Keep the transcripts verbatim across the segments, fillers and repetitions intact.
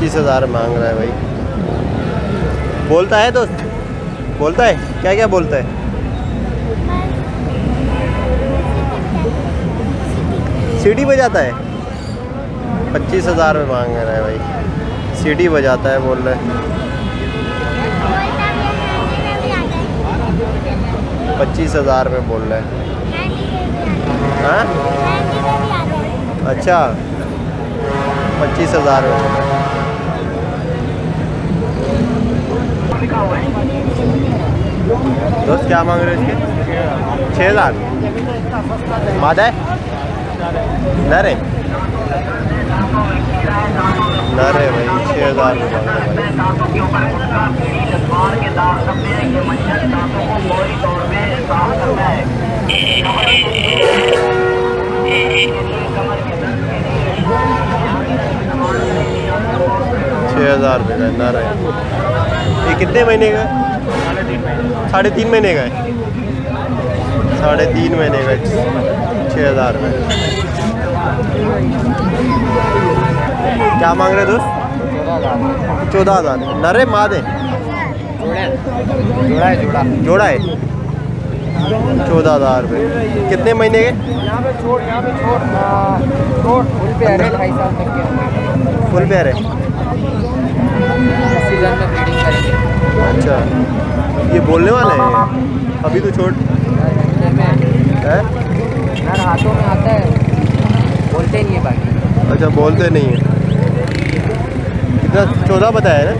पच्चीस हज़ार मांग रहा है भाई। बोलता है दोस्त, बोलता है क्या क्या बोलता है? सीडी बजाता है। पच्चीस हज़ार में मांग रहा है भाई, सीडी बजाता है बोल रहा है। पच्चीस हज़ार में बोल रहा है। हाँ अच्छा, पच्चीस हज़ार में बोल रहा है। दोस्त क्या मांग रहे हो इसके? छः लाख मादा है? नरे नरे भाई छः हज़ार छः हज़ार रुपये का नरे। ये कितने महीने का? साढ़े तीन महीने का है। साढ़े तीन महीने का छः हज़ार में। क्या मांग रहे दोस्त? चौदह हज़ार। नरे मादे? जोड़ा है, जोड़ा जोड़ा है। चौदह हज़ार रुपये। कितने महीने के? फुल पेयर है, ढाई साल तक के। फुल पेयर है। अच्छा, ये बोलने वाले हैं अभी तो छोड़ यार, हाथों में आता है, बोलते नहीं है बाकी। अच्छा बोलते नहीं है। कितना? चौदह बताया ना,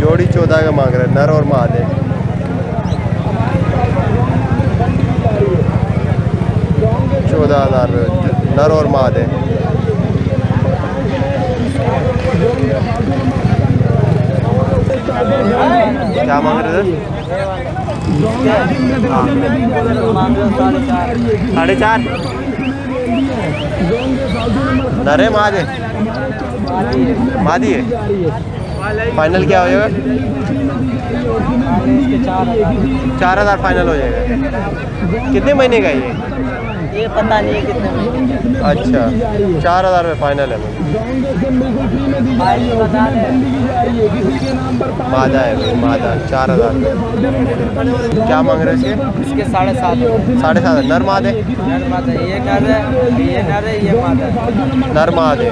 जोड़ी चौदह का मांग रहा है, नर और माँ दे। चौदह हज़ार नर और माँ दे। क्या मांग रहे थे? साढ़े चार। नरे मादे? मादी है। फाइनल क्या हो जाएगा? चार हज़ार फाइनल हो जाएगा। कितने महीने का ये? ये पता नहीं है कितने। अच्छा, चार हज़ार में फाइनल है। मादा है भाई, मादा चार हज़ार में। क्या मांग रहे इसके? इसके साढ़े सात। साढ़े सात। नर मादे? नर मादे। ये नर है, ये नर है, ये मादा। नर मादे।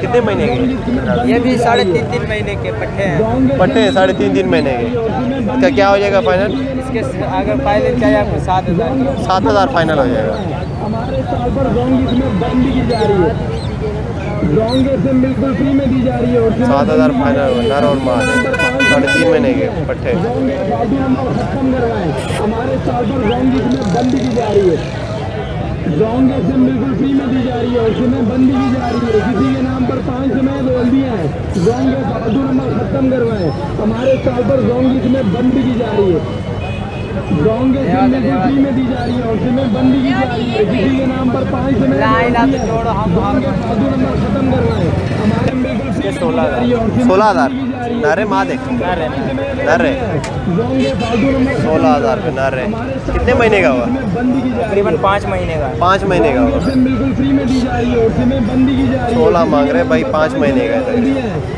कितने महीने के? ये भी साढ़े तीन तीन महीने के पट्टे हैं। पट्टे हैं साढ़े तीन तीन महीने के। इसका क्या हो जाएगा फाइनल? इसके अगर फाइनल चाहिए आपको सात हज़ार। सात हज़ार फाइनल हो जाएगा। सात हज़ार फाइनल। नर और माँ साढ़े तीन महीने के पट्टे। सोलह हज़ार। नरे मादे? नरे। सोलह हज़ार पे नरे। कितने महीने का हुआ? तकरीबन पाँच महीने का। पाँच महीने का हुआ। सोलह मांग रहे भाई, पाँच महीने का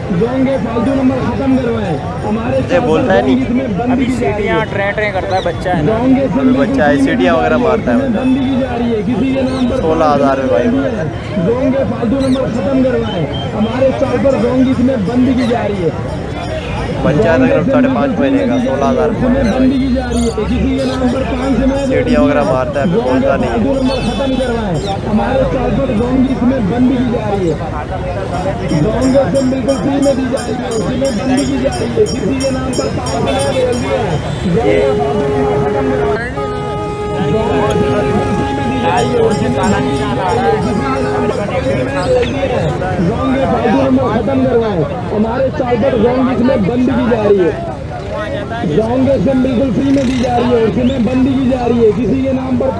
है। बोलता है नहीं अभी, सीटियाँ ट्रें ट्रें करता है, बच्चा है ना, बच्चा है, सीटियाँ वगैरह मारता है। सोलह हज़ार में भाई, बच्चा तक साढ़े पाँच महीने का। सोलह हज़ार सीटियाँ वगैरह मारता है, बोलता नहीं। खत्म करवाए हमारे साइबर जोन इसमें बंदी की जा रही है। जोन एकदम बिल्कुल फ्री में दी जा रही है, इसमें बंदी की जा रही है। किसी के नाम पर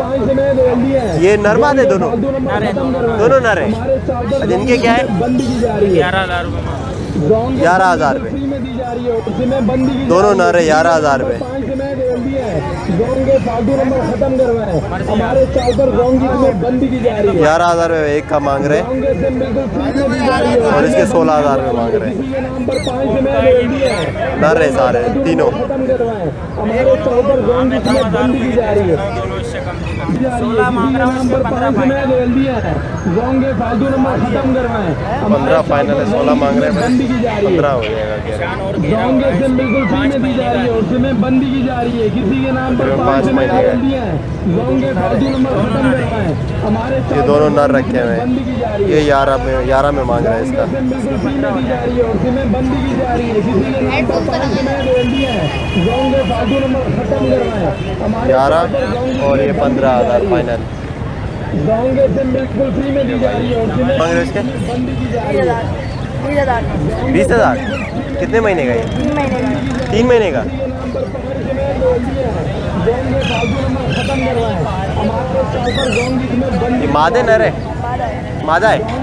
पाँच से मैं बोल दिया है। ये नरमा दे दोनों? दोनों नर है। इनके क्या है? बंदी की जा रही है ग्यारह हज़ार रुपये। ग्यारह हज़ार रुपये दोनों नर है, ग्यारह हज़ार रुपये। जोंगे फालतू नंबर खत्म करवाए। हमारे चौधर जोंगी में बंदी की जा रही है। ग्यारह हजार में एक का मांग रहे हैं और इसके सोलह हजार में मांग रहे हैं। डर रहे सारे तीनों। हमारे चौधर जोंगी में बंदी की जा रही है। सोलह नंबर पाँच में लेवल दिया है। जोंगे फालतू नंबर खत्म करवाए। पंद्रह फाइनल है, सोलह मांग रहे हैं, पंद्रह हो जाएगा। जोंगे से बिल्कुल फ्री में दी जा रही है और उसमें बंदी की जा रही है। किसी के नाम पर पाँच में दिया है। जोंगे फालतू नंबर खत्म करवाए। हमारे ये दोनों नर रखे हुए हैं। ये ग्यारह में ग्यारह में मांग रहा है इसका। ग्यारह और ये पंद्रह हजार फाइनल मांग रहे इसके। बीस हजार कितने महीने का? ये तीन महीने का। ये मादा नर है, मादा है,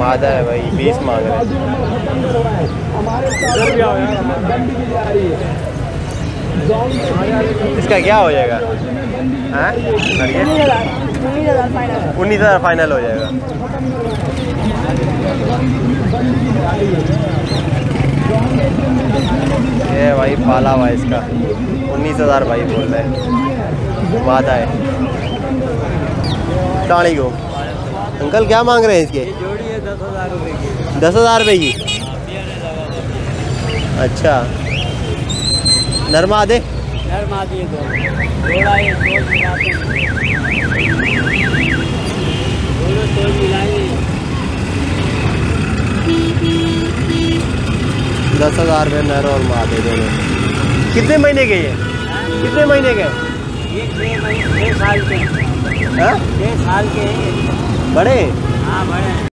मादा है भाई। बीस मांग रहे हैं। इसका क्या हो जाएगा? उन्नीस हज़ार फाइनल हो जाएगा। ये भाई पाला हुआ इसका उन्नीस हज़ार भाई बोल रहे हैं। वादा है टाणी को। अंकल क्या मांग रहे हैं इसके? दस हज़ार रुपये की। अच्छा, नरमा दे। दस हज़ार में नर और मादे दोनों। कितने महीने के ये? कितने महीने के? छः साल के हैं। बड़े? हाँ बड़े।